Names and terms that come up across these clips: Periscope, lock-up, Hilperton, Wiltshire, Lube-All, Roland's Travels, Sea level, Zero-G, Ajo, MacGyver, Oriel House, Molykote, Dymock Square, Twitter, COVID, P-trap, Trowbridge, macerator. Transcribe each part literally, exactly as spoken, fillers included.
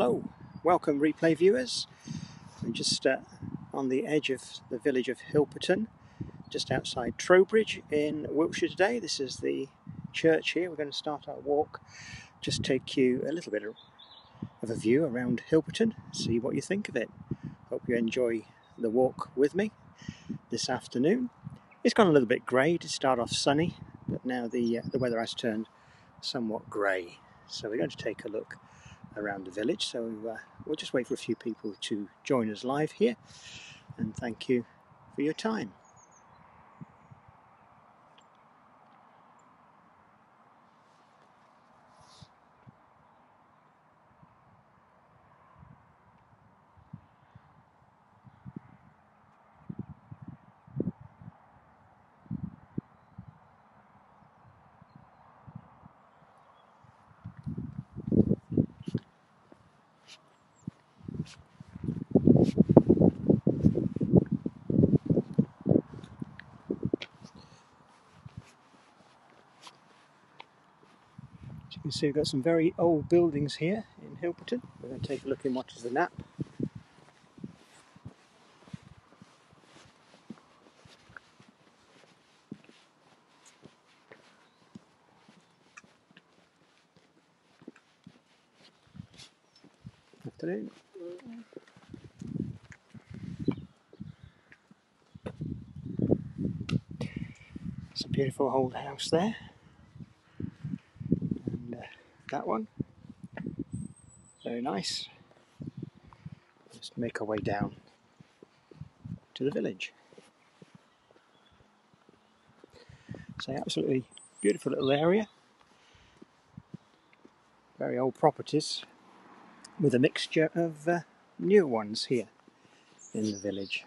Hello, welcome replay viewers. I'm just uh, on the edge of the village of Hilperton, just outside Trowbridge in Wiltshire today. This is the church here. We're going to start our walk, just take you a little bit of a view around Hilperton, see what you think of it. Hope you enjoy the walk with me this afternoon. It's gone a little bit grey to start off, sunny, but now the, uh, the weather has turned somewhat grey. So we're going to take a look around the village, so uh, we'll just wait for a few people to join us live here, and thank you for your time. You see, we've got some very old buildings here in Hilperton. We're going to take a look in what is the nap. Afternoon. It's a beautiful old house there. That one, very nice. Let's make our way down to the village. So, absolutely beautiful little area, very old properties with a mixture of uh, new ones here in the village.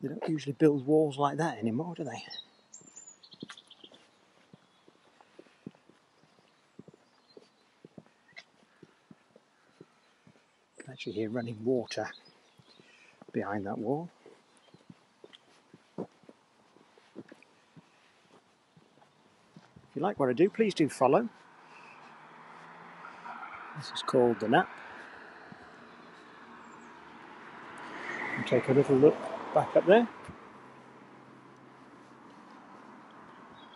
They don't usually build walls like that anymore, do they? You can actually hear running water behind that wall. If you like what I do, please do follow. This is called The Nap. We'll take a little look back up there,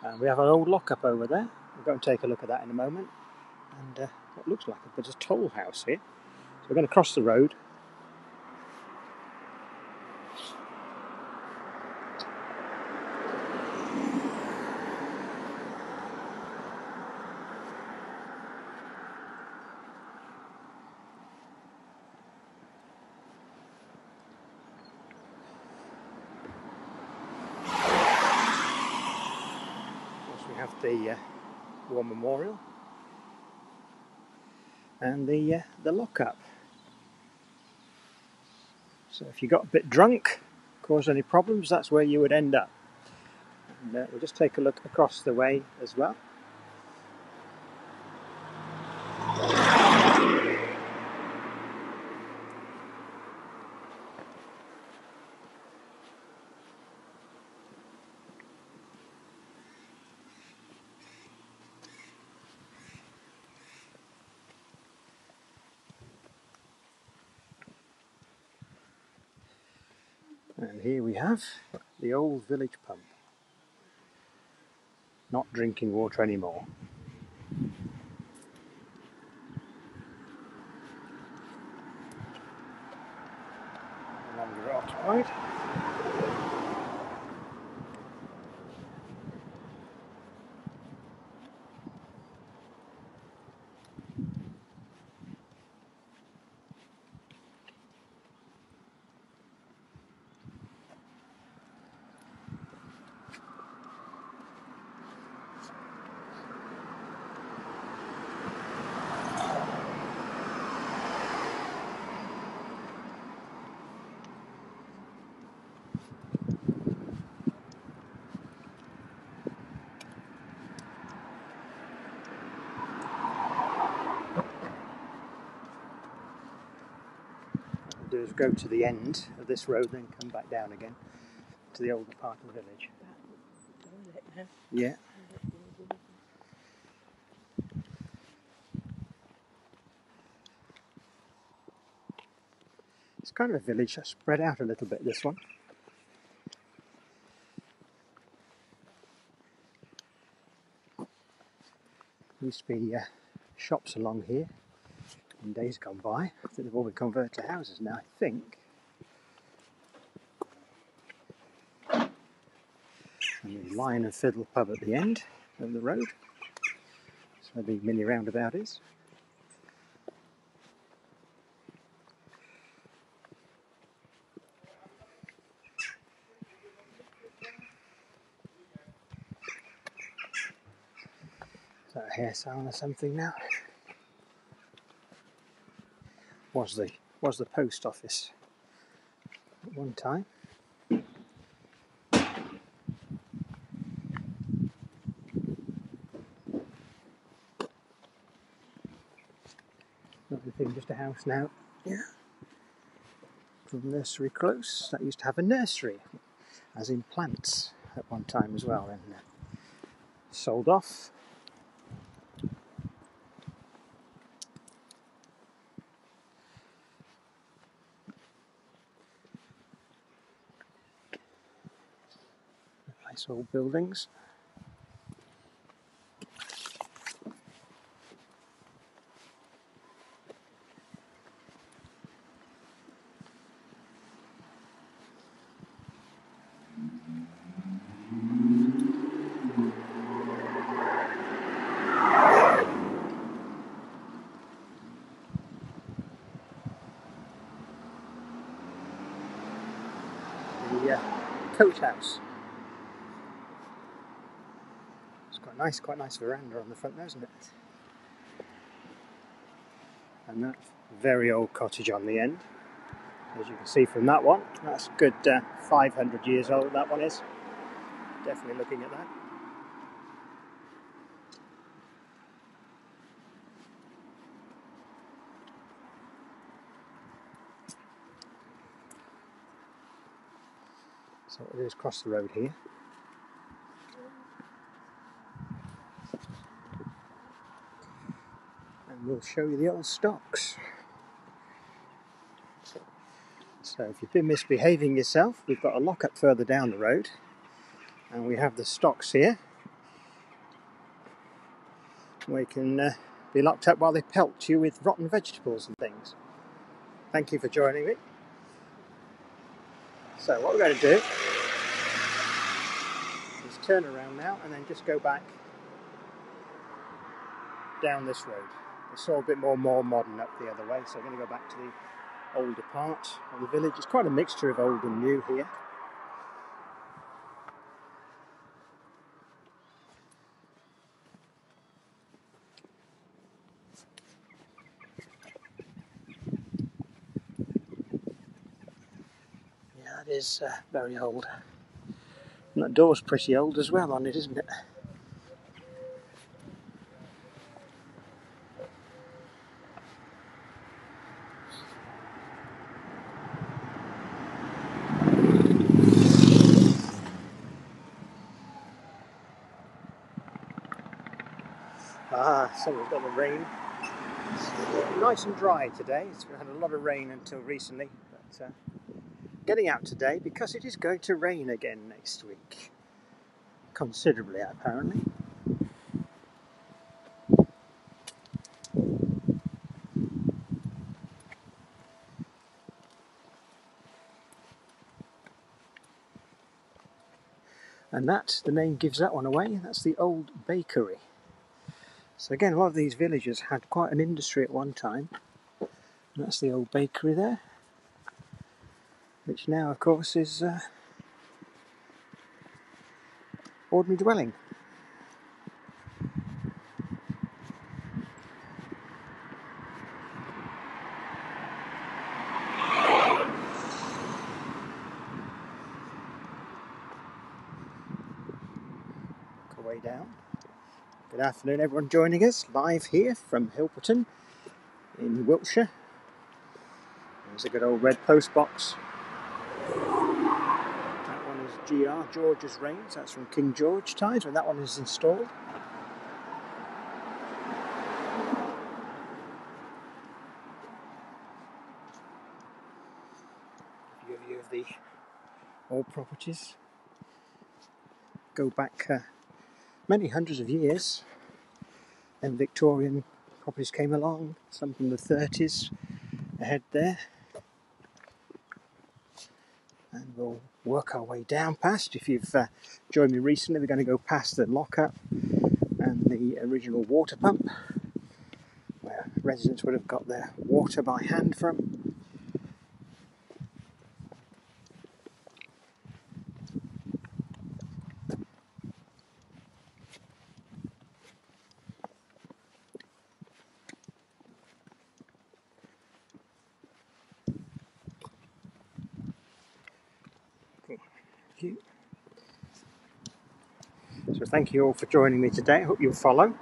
and we have an old lockup over there. We're going to take a look at that in a moment, and uh, what looks like a bit of a toll house here. So we're going to cross the road. The uh, War Memorial and the uh, the lockup. So if you got a bit drunk, caused any problems, that's where you would end up. And, uh, we'll just take a look across the way as well. And here we have the old village pump. Not drinking water anymore. No longer occupied. do is go to the end of this road, then come back down again to the older part of the village. Yeah. It's kind of a village that's spread out a little bit, this one. Used to be uh, shops along here in days gone by. I think they've all been converted to houses now, I think. And the Lion and Fiddle pub at the end of the road. So where the mini roundabout is. Is that a hair salon or something now? Was the was the post office at one time. Lovely thing, just a house now. Yeah. From Nursery Close, that used to have a nursery, as in plants, at one time as well, and uh, sold off. Nice old buildings. The uh, coach house. Nice, quite nice veranda on the front there, isn't it? And that very old cottage on the end, as you can see from that one. That's a good uh, five hundred years old, that one is. Definitely looking at that. So it is across the road here. We'll show you the old stocks. So if you've been misbehaving yourself, we've got a lock up further down the road, and we have the stocks here where you can uh, be locked up while they pelt you with rotten vegetables and things. Thank you for joining me. So what we're going to do is turn around now and then just go back down this road. It's all a bit more, more modern up the other way, so I'm going to go back to the older part of the village. It's quite a mixture of old and new here. Yeah, that is uh, very old. And that door's pretty old as well on it, isn't it? Ah, someone's got the rain. It's nice and dry today. It's had a lot of rain until recently, but uh, getting out today because it is going to rain again next week, considerably apparently. And that, the name gives that one away. That's the old bakery. So again, a lot of these villages had quite an industry at one time. And that's the old bakery there, which now, of course, is uh, ordinary dwelling. Look away down. Good afternoon, everyone joining us live here from Hilperton in Wiltshire. There's a good old red post box. That one is G R, George's Reigns. That's from King George times when that one is installed. Give you a view of the old properties. Go back uh, many hundreds of years. Then Victorian properties came along, some from the thirties ahead there. And we'll work our way down past. If you've uh, joined me recently, we're going to go past the lock-up and the original water pump, where residents would have got their water by hand from. So thank you all for joining me today. I hope you'll follow.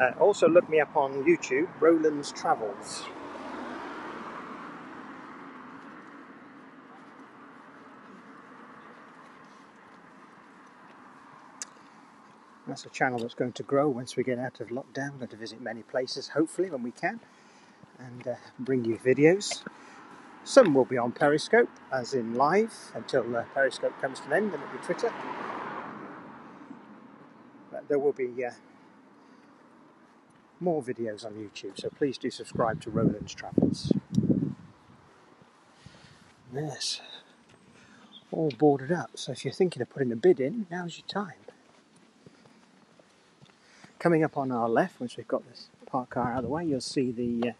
Uh, also look me up on YouTube, Roland's Travels. That's a channel that's going to grow once we get out of lockdown. We're going to visit many places, hopefully, when we can, and uh, bring you videos. Some will be on Periscope, as in live, until uh, Periscope comes to an end, then it'll be Twitter. But there will be uh, more videos on YouTube, so please do subscribe to Roland's Travels. Yes, all boarded up, so if you're thinking of putting a bid in, now's your time. Coming up on our left, once we've got this parked car out of the way, you'll see the... Uh,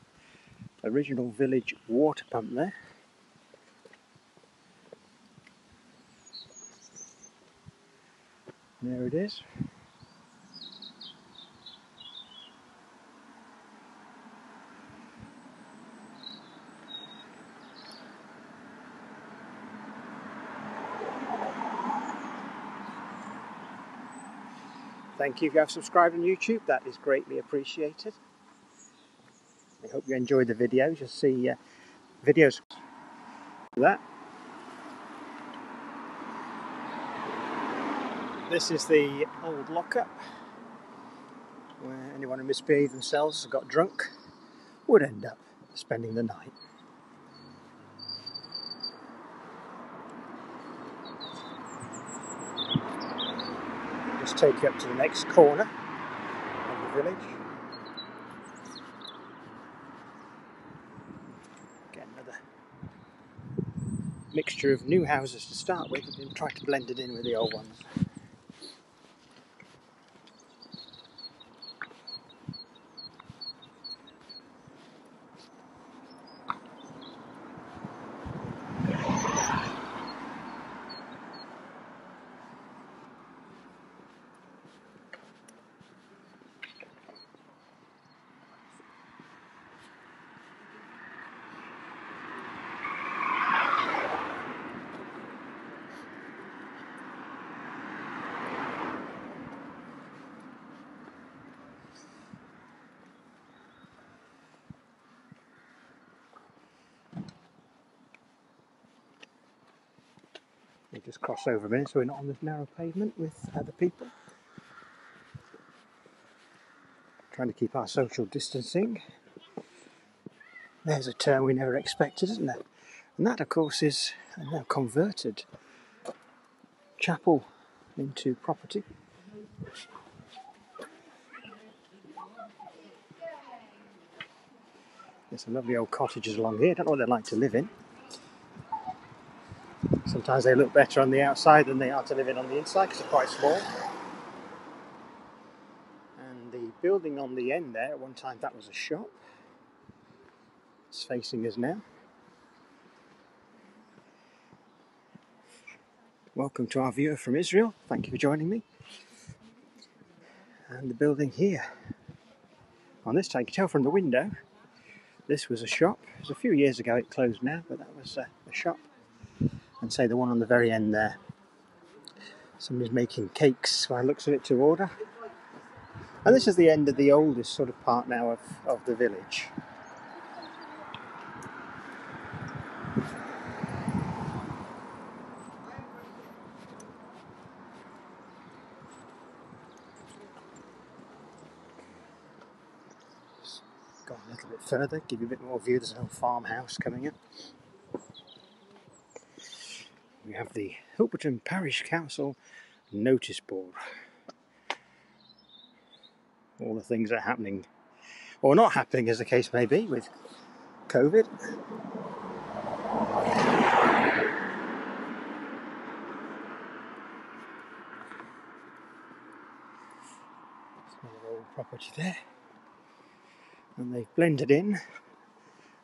original village water pump there. There it is. Thank you if you have subscribed on YouTube, that is greatly appreciated. I hope you enjoyed the videos. You'll see uh, videos like that. This is the old lockup where anyone who misbehaved themselves or got drunk would end up spending the night. Just take you up to the next corner of the village. Mixture of new houses to start with, and then try to blend it in with the old ones. We'll just cross over a minute so we're not on this narrow pavement with other people. Trying to keep our social distancing. There's a term we never expected, isn't there? And that, of course, is a now converted chapel into property. There's some lovely old cottages along here. I don't know what they're like to live in. Sometimes they look better on the outside than they are to live in on the inside because they're quite small. And the building on the end there, at one time that was a shop. It's facing us now. Welcome to our viewer from Israel. Thank you for joining me. And the building here. On this side, you can tell from the window, this was a shop. It was a few years ago, it closed now, but that was a, a shop. And say the one on the very end there. Somebody's making cakes by the looks of it to order. And this is the end of the oldest sort of part now of, of the village. Just go a little bit further, give you a bit more view. There's a little farmhouse coming in. We have the Hilperton Parish Council notice board. All the things that are happening, or not happening as the case may be, with COVID. That's another old property there. And they've blended in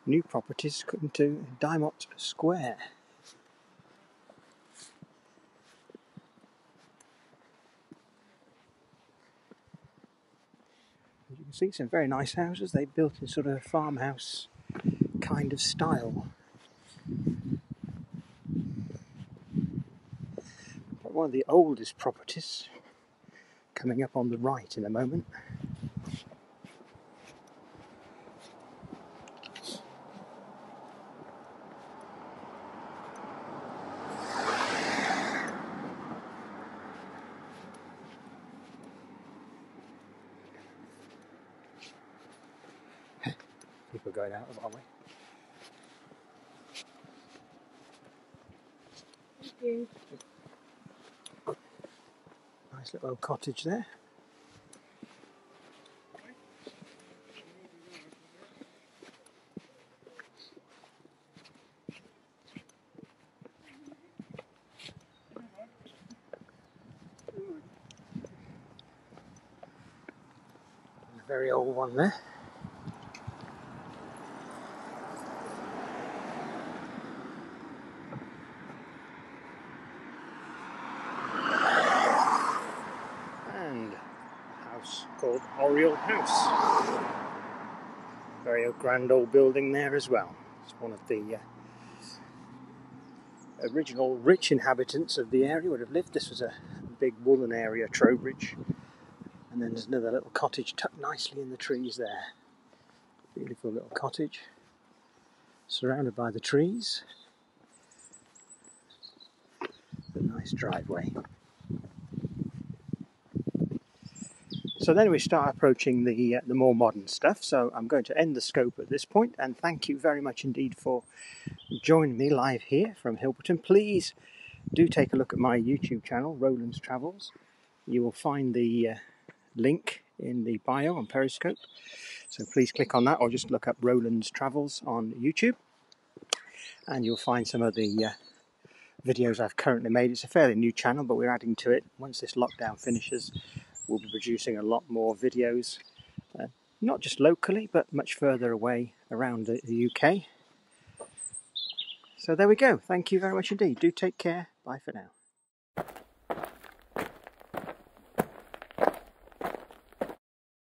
new properties into Dymock Square. You can see some very nice houses. They built in sort of a farmhouse kind of style. But one of the oldest properties coming up on the right in a moment. People going out of our way. Thank you. Nice little old cottage there. A very old one there. Oriel House. Very grand old building there as well. It's one of the uh, original rich inhabitants of the area would have lived. This was a big woollen area, Trowbridge. And then there's another little cottage tucked nicely in the trees there. Beautiful little cottage, surrounded by the trees. A nice driveway. So then we start approaching the, uh, the more modern stuff, so I'm going to end the scope at this point, and thank you very much indeed for joining me live here from Hilperton. Please do take a look at my YouTube channel, Roland's Travels. You will find the uh, link in the bio on Periscope, so please click on that or just look up Roland's Travels on YouTube, and you'll find some of the uh, videos I've currently made. It's a fairly new channel, but we're adding to it. Once this lockdown finishes, we'll be producing a lot more videos, uh, not just locally, but much further away around the, the U K. So there we go. Thank you very much indeed. Do take care. Bye for now.